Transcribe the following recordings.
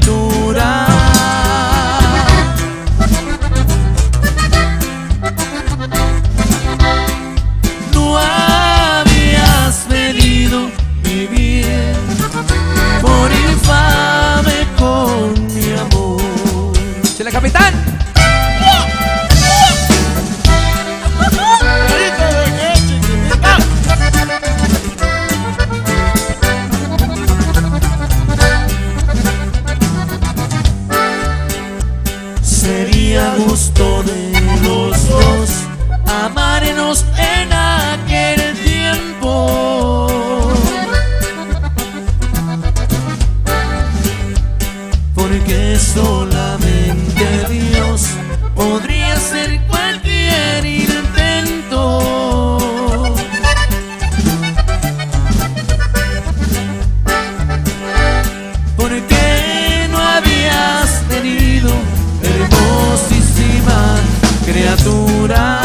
criatura. No habías venido, mi bien, por infame con mi amor. ¡Chela, capitán! Sería gusto de los dos amarnos en aquel tiempo. Porque solamente Dios podría ser cualquier intento. Porque no habías tenido hermosísima criatura.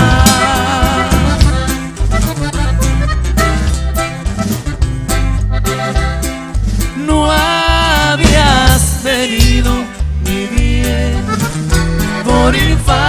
No habías venido, mi bien, por infame.